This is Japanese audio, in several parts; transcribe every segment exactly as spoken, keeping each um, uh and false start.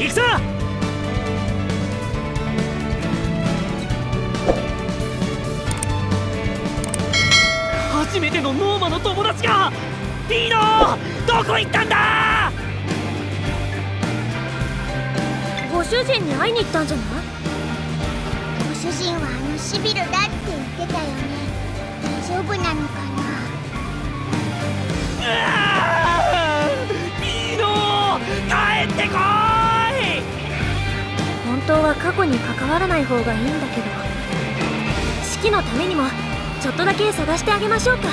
行くぞ。初めてのノーマの友達が。リーノどこ行ったんだ。ご主人に会いに行ったんじゃない。ご主人はあのシビルだって言ってたよね。大丈夫なのかな。リーノ帰ってこい。本当は過去に関わらない方がいいんだけど、式のためにもちょっとだけ探してあげましょうか。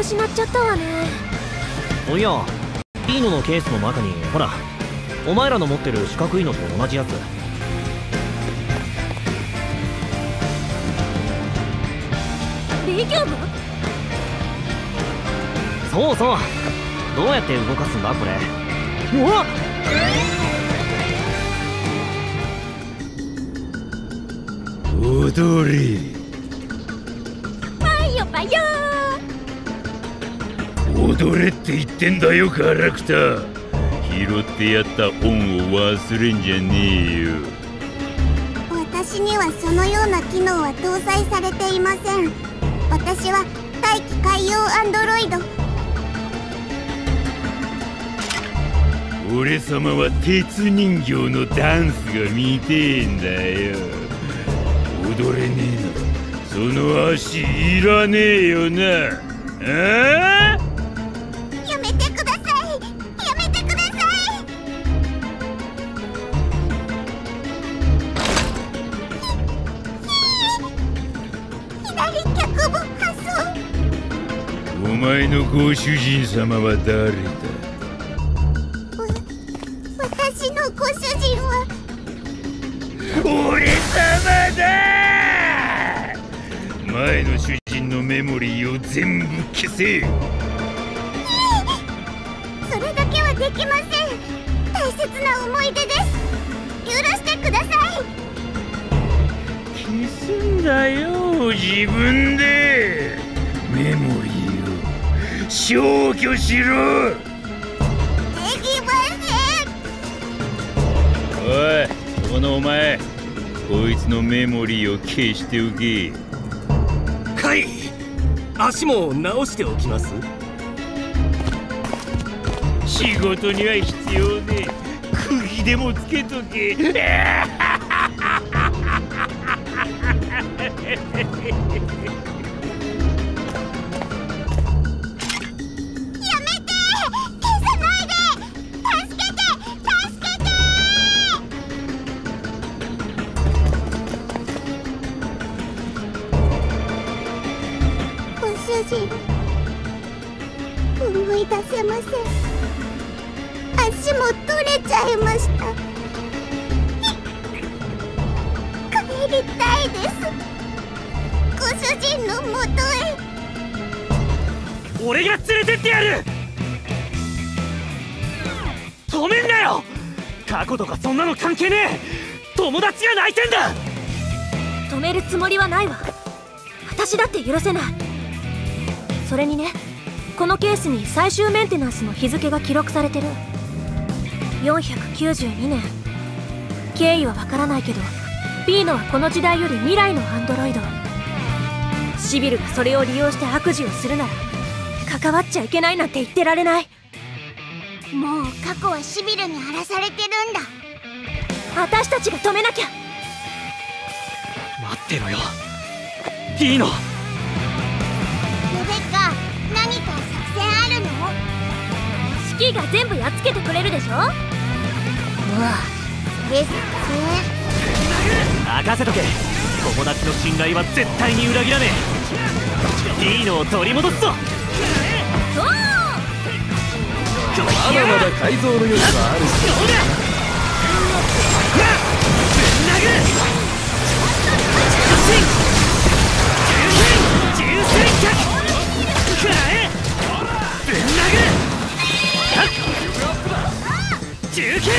失っちゃったわね。おや、ピーノのケースの中にほら、お前らの持ってる四角いのと同じやつ。Bキューブ？そうそう、どうやって動かすんだこれ。うわっ、踊りパヨパヨ踊れって言ってんだよ、ガラクタ。拾ってやった恩を忘れんじゃねえよ。私にはそのような機能は搭載されていません。私は大気海洋アンドロイド。俺様は鉄人形のダンスが見てえんだよ。踊れねえの、その足いらねえよな。ああお前のご主人様は誰だ。私のご主人は俺様だ。前の主人のメモリーを全部消せ。それだけはできません。大切な思い出です。許してください。消すんだよ、自分で。メモリー消去しろ。できません。おい、このお前、こいつのメモリーを消しておけ。はい、足も直しておきます。仕事には必要で、釘でもつけとけ。思い出せません。足も取れちゃいました。帰りたいです、ご主人のもとへ。俺が連れてってやる。止めんなよ。過去とかそんなの関係ねえ。友達が泣いてんだ。止めるつもりはないわ。私だって許せない。それにね、このケースに最終メンテナンスの日付が記録されてる。よんひゃくきゅうじゅうにねん。経緯はわからないけど、ピーノはこの時代より未来のアンドロイド。シビルがそれを利用して悪事をするなら関わっちゃいけないなんて言ってられない。もう過去はシビルに荒らされてるんだ。私たちが止めなきゃ。待ってろよ、ピーノ。キーが全部やっつけてくれるでしょ。うわ、ですね。任せとけ。友達の信頼は絶対に裏切らねえ。リーノを取り戻すぞ。そう。まだまだ改造の余地はあるし。ぶん殴る。重心。重心。重心。客。ぶん殴る。中堅。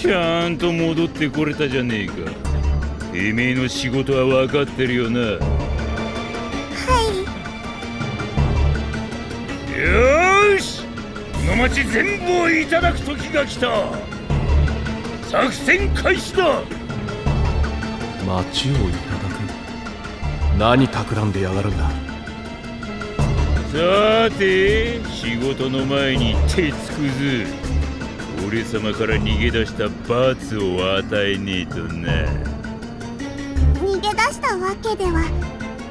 ちゃんと戻ってこれたじゃねえか。てめえの仕事は分かってるよな。はい。よーし、この町全部をいただく時が来た。作戦開始だ。町をいただく。何企んでやがるんだ。さて、仕事の前に鉄くず。俺様から逃げ出した罰を与えねえとな。逃げ出したわけでは、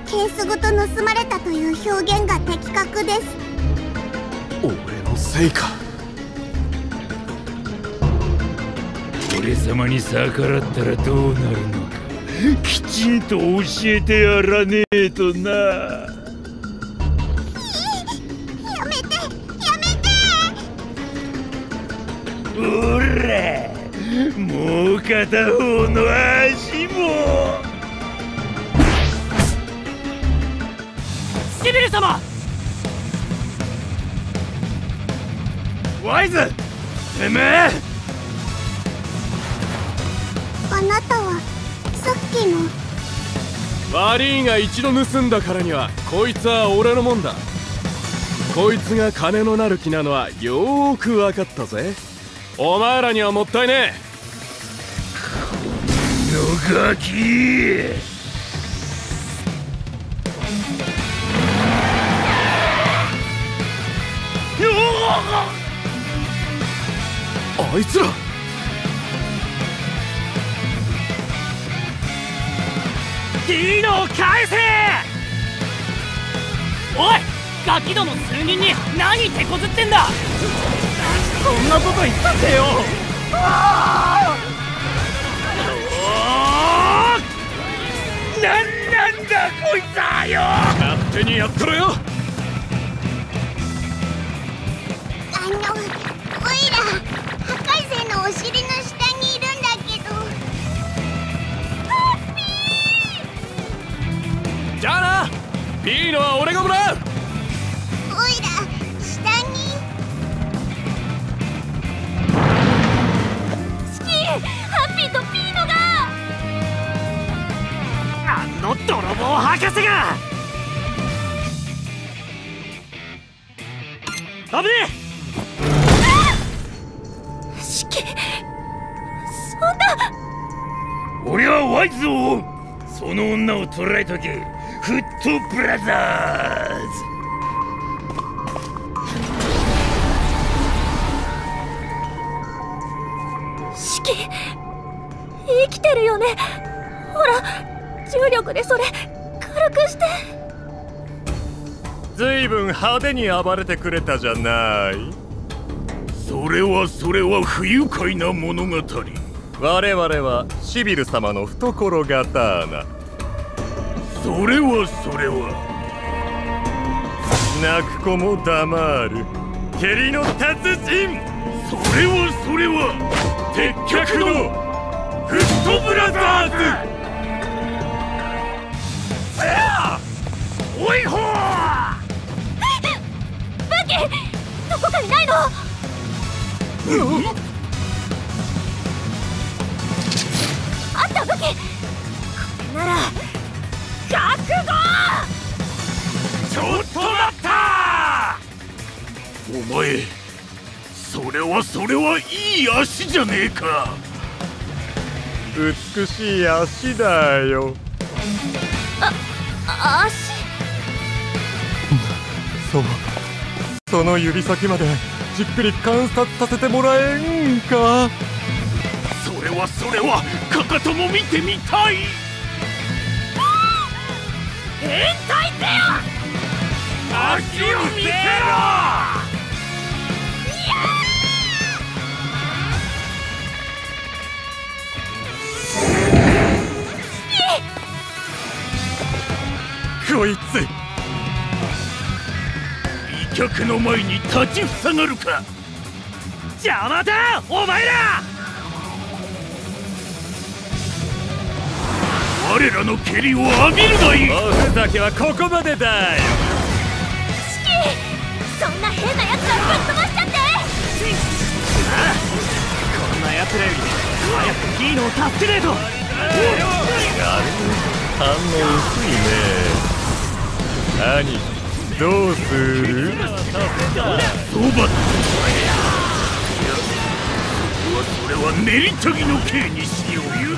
ケースごと盗まれたという表現が的確です。俺のせいか。俺様に逆らったらどうなるのか、きちんと教えてやらねえとな。おら、もう片方の足も。シビル様、ワイズ、てめえ、あなたはさっきの。悪いが一度盗んだからにはこいつは俺のもんだ。こいつが金のなる気なのはよーく分かったぜ。お前らにはもったいねえ。このガキ、あいつらディーノを返せ。おい、ガキども数人に何手こずってんだ。そんなこと言ったってよ。なんなんだこいつはよ。勝手にやっとるよ。あの、オイラ破壊生のお尻の下にいるんだけど。ハッピー。じゃあな、ピーノは俺がもらう。泥棒博士が。危ねえ。シキ、そんな。俺はワイズを追う。その女を捕らえとけ、フットブラザーズ。シキ、生きてるよね。ほら、重力でそれ軽くして。ずいぶん派手に暴れてくれたじゃない。それはそれは不愉快な物語。我々はシビル様の懐刀。それはそれは。泣く子も黙る蹴りの達人。それはそれは鉄脚のフットブラザーズ。おいほー武器どこかにないの？うん、あった武器。これなら覚悟。ちょっと待った。お前それはそれはいい足じゃねえか。美しい足だよ。あ、足。そう、その指先までじっくり観察させてもらえんか。それはそれはかかとも見てみたい。変態せよ。足を見せろ。こいつ客の前に立ちふさがるか。邪魔だお前ら。我らの蹴りを浴びるがいい。おふざけはここまでだよ。シキ、そんな変なやつらぶっ飛ばしちゃって。ああ、こんなやつらより早くギーノを助けねえと。反応薄いね。兄、どうする？そばだ。それは練り研ぎの刑にしよう。愉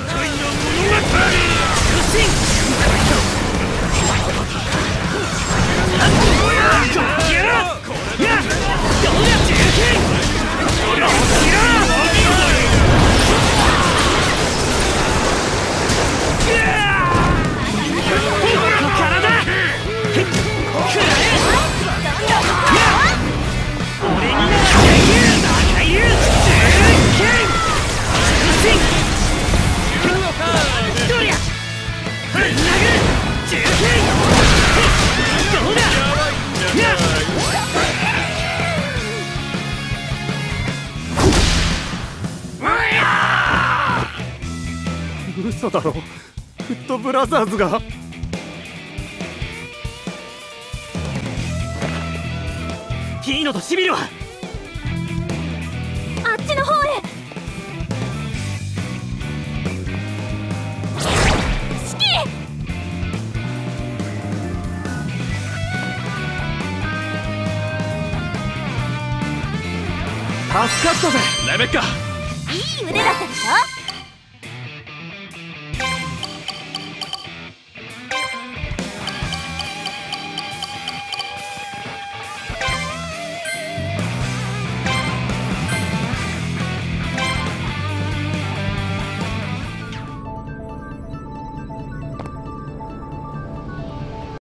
快な物語。嘘だろ、フットブラザーズが。ギーノとシビルはあっちの方へ。シキ、助かったぜレベッカ。いい腕だったでしょ。